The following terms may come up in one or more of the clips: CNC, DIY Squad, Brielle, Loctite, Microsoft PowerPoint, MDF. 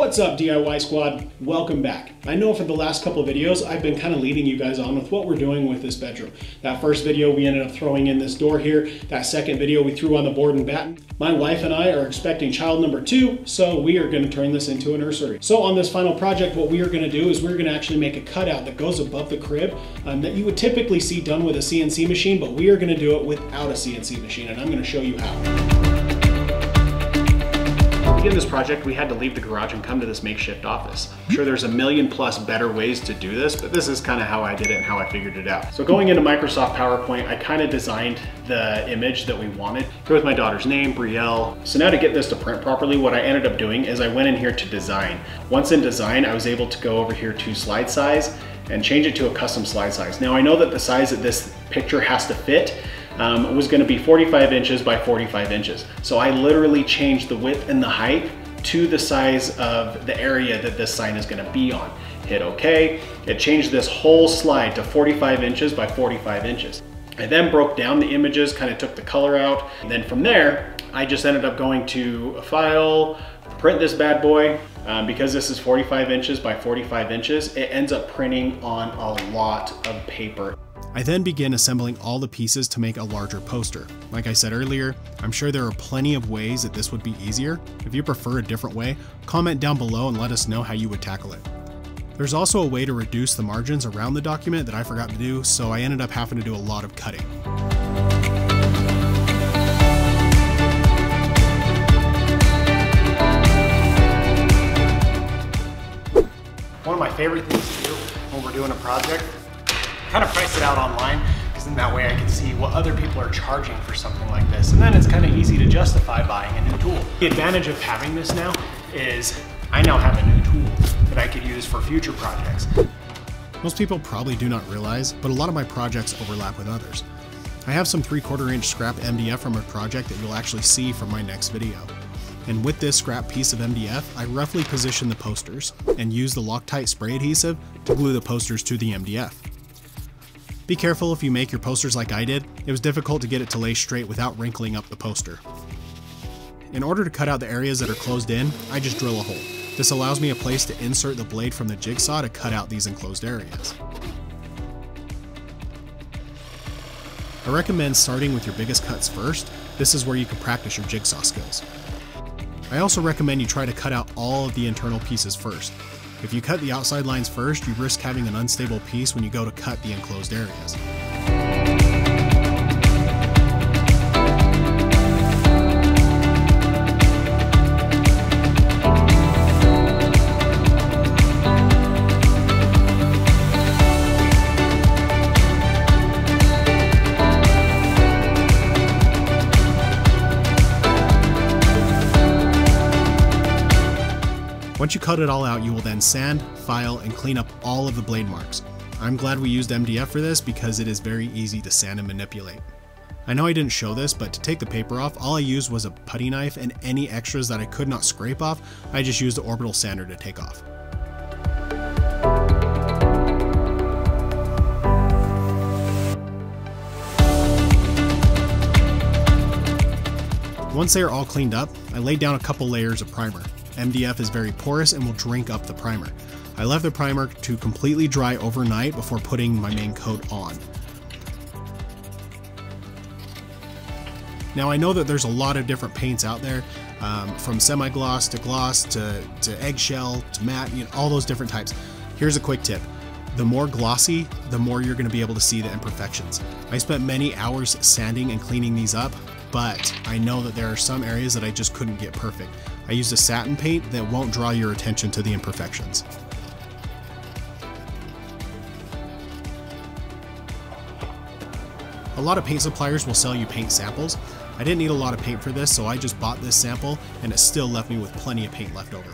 What's up, DIY Squad? Welcome back. I know for the last couple of videos, I've been kind of leading you guys on with what we're doing with this bedroom. That first video, we ended up throwing in this door here. That second video, we threw on the board and batten. My wife and I are expecting child number 2, so we are going to turn this into a nursery. So on this final project, what we are going to do is we're going to actually make a cutout that goes above the crib that you would typically see done with a CNC machine, but we are going to do it without a CNC machine, and I'm going to show you how. To begin this project, we had to leave the garage and come to this makeshift office. I'm sure there's a million plus better ways to do this, but this is kind of how I did it and how I figured it out. So going into Microsoft PowerPoint, I kind of designed the image that we wanted. Go with my daughter's name, Brielle. So now to get this to print properly, what I ended up doing is I went in here to design. Once in design, I was able to go over here to slide size and change it to a custom slide size. Now I know that the size that this picture has to fit was gonna be 45 inches by 45 inches. So I literally changed the width and the height to the size of the area that this sign is gonna be on. Hit okay. It changed this whole slide to 45 inches by 45 inches. I then broke down the images, kind of took the color out. And then from there, I just ended up going to a file, print this bad boy. Because this is 45 inches by 45 inches, it ends up printing on a lot of paper. I then begin assembling all the pieces to make a larger poster. Like I said earlier, I'm sure there are plenty of ways that this would be easier. If you prefer a different way, comment down below and let us know how you would tackle it. There's also a way to reduce the margins around the document that I forgot to do, so I ended up having to do a lot of cutting. One of my favorite things to do when we're doing a project, kind of price it out online, because then that way I can see what other people are charging for something like this. And then it's kind of easy to justify buying a new tool. The advantage of having this now is I now have a new tool that I could use for future projects. Most people probably do not realize, but a lot of my projects overlap with others. I have some 3/4 inch scrap MDF from a project that you'll actually see from my next video. And with this scrap piece of MDF, I roughly position the posters and use the Loctite spray adhesive to glue the posters to the MDF. Be careful if you make your posters like I did. It was difficult to get it to lay straight without wrinkling up the poster. In order to cut out the areas that are closed in, I just drill a hole. This allows me a place to insert the blade from the jigsaw to cut out these enclosed areas. I recommend starting with your biggest cuts first. This is where you can practice your jigsaw skills. I also recommend you try to cut out all of the internal pieces first. If you cut the outside lines first, you risk having an unstable piece when you go to cut the enclosed areas. Once you cut it all out, you will then sand, file, and clean up all of the blade marks. I'm glad we used MDF for this because it is very easy to sand and manipulate. I know I didn't show this, but to take the paper off, all I used was a putty knife, and any extras that I could not scrape off, I just used the orbital sander to take off. Once they are all cleaned up, I laid down a couple layers of primer. MDF is very porous and will drink up the primer. I left the primer to completely dry overnight before putting my main coat on. Now I know that there's a lot of different paints out there, from semi-gloss to gloss to eggshell to matte, you know, all those different types. Here's a quick tip. The more glossy, the more you're going to be able to see the imperfections. I spent many hours sanding and cleaning these up, but I know that there are some areas that I just couldn't get perfect. I used a satin paint that won't draw your attention to the imperfections. A lot of paint suppliers will sell you paint samples. I didn't need a lot of paint for this, so I just bought this sample and it still left me with plenty of paint left over.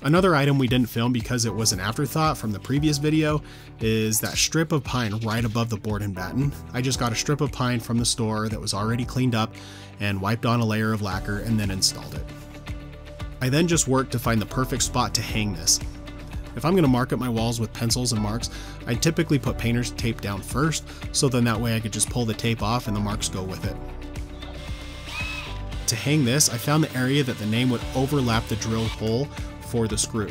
Another item we didn't film because it was an afterthought from the previous video is that strip of pine right above the board and batten. I just got a strip of pine from the store that was already cleaned up and wiped on a layer of lacquer and then installed it. I then just worked to find the perfect spot to hang this. If I'm going to mark up my walls with pencils and marks, I typically put painter's tape down first, so then that way I could just pull the tape off and the marks go with it. to hang this, I found the area that the name would overlap the drill hole for the screw.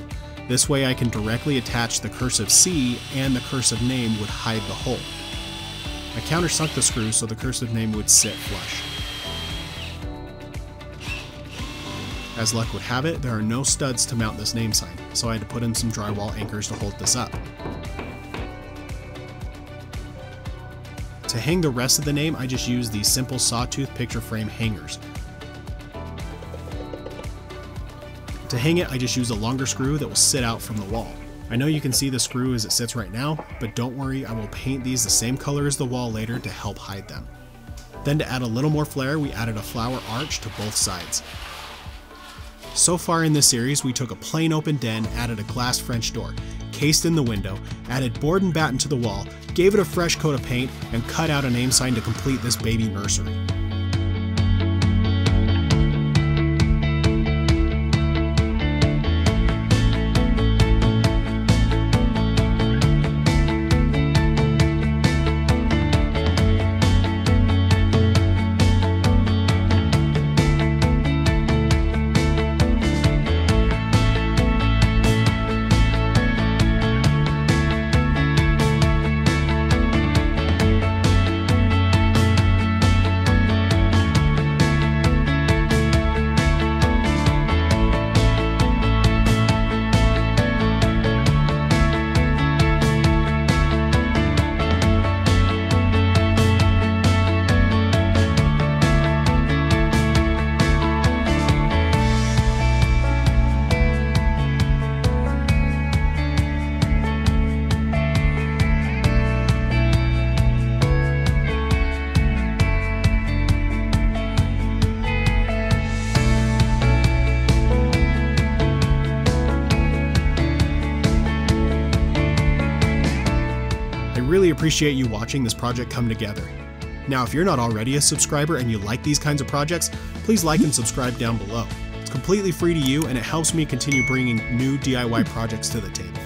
This way I can directly attach the cursive C and the cursive name would hide the hole. I countersunk the screw so the cursive name would sit flush. As luck would have it, there are no studs to mount this name sign, so I had to put in some drywall anchors to hold this up. To hang the rest of the name, I just used these simple sawtooth picture frame hangers. To hang it, I just used a longer screw that will sit out from the wall. I know you can see the screw as it sits right now, but don't worry, I will paint these the same color as the wall later to help hide them. Then to add a little more flair, we added a flower arch to both sides. So far in this series, we took a plain open den, added a glass French door, cased in the window, added board and batten to the wall, gave it a fresh coat of paint, and cut out a name sign to complete this baby nursery. Really appreciate you watching this project come together. Now, if you're not already a subscriber and you like these kinds of projects, please like and subscribe down below. It's completely free to you and it helps me continue bringing new DIY projects to the table.